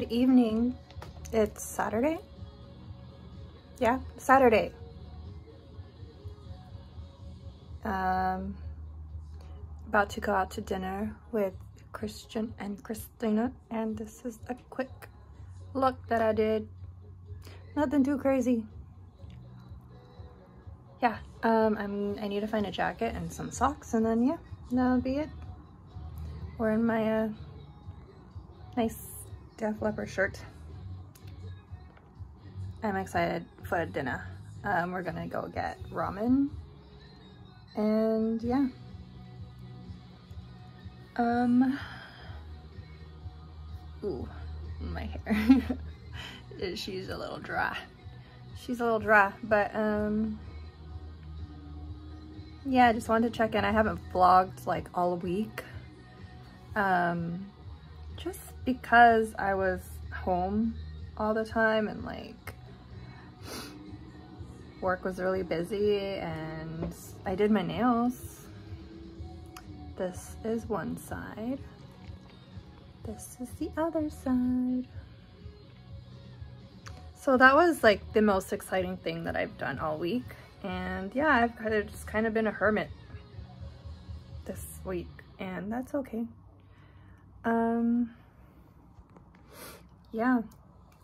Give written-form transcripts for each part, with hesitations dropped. good evening. It's Saturday? Yeah, Saturday. About to go out to dinner with Christian and Christina, and this is a quick look that I did. Nothing too crazy. Yeah, I need to find a jacket and some socks, and then yeah, that'll be it. Wearing my nice Def Leppard shirt. I'm excited for dinner. We're gonna go get ramen, and yeah. Ooh, my hair. She's a little dry. She's a little dry, but yeah, I just wanted to check in. I haven't vlogged like all week. Just because I was home all the time and like work was really busy, and I did my nails. This is one side. This is the other side. So that was like the most exciting thing that I've done all week. And yeah, I've kind of just been a hermit this week, and that's okay. Yeah,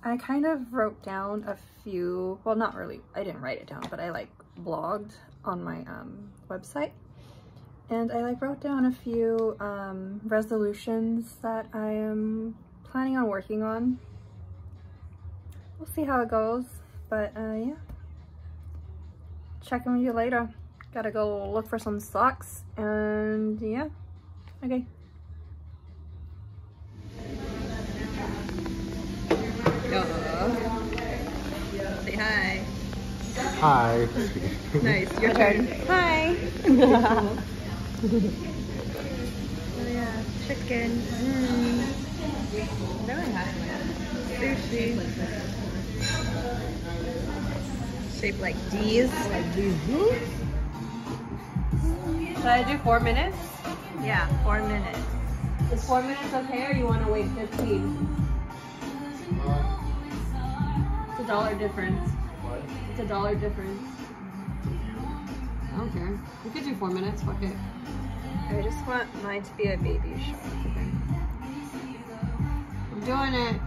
I kind of wrote down a few, well, not really, I didn't write it down, but I like blogged on my website, and I like wrote down a few resolutions that I am planning on working on. We'll see how it goes, but yeah, checking with you later. Gotta go look for some socks, and yeah, okay. Say hi. Hi. Nice. Your turn. Hi. Oh yeah, chicken. Really hot. Sushi. Shaped like D's. Like D's. Should I do 4 minutes? Yeah, 4 minutes. Is 4 minutes okay, or you want to wait 15? It's $1 difference. What? It's $1 difference. I don't care. We could do 4 minutes. Fuck it. I just want mine to be a baby shark. Okay. I'm doing it.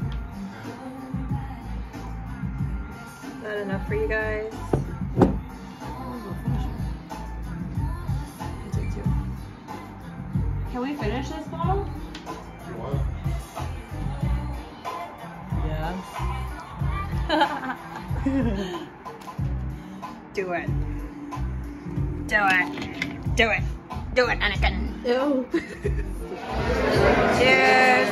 Is that enough for you guys? I'll take two. Can we finish this bottle? Do it. Do it. Do it. Do it, Anakin. Ew. Cheers.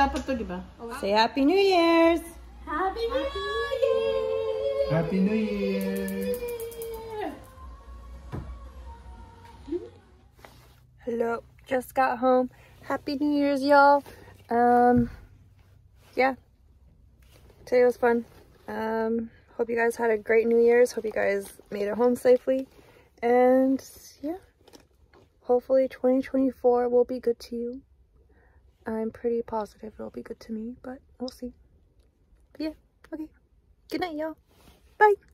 dapat to, di ba? Say Happy New Year's! Happy New Year! Happy New Year! Hello, just got home. Happy New Year's, y'all. Yeah, today was fun. Hope you guys had a great New Year's. Hope you guys made it home safely. And yeah, hopefully 2024 will be good to you. I'm pretty positive it'll be good to me, but we'll see. But yeah, okay. Good night, y'all. Bye.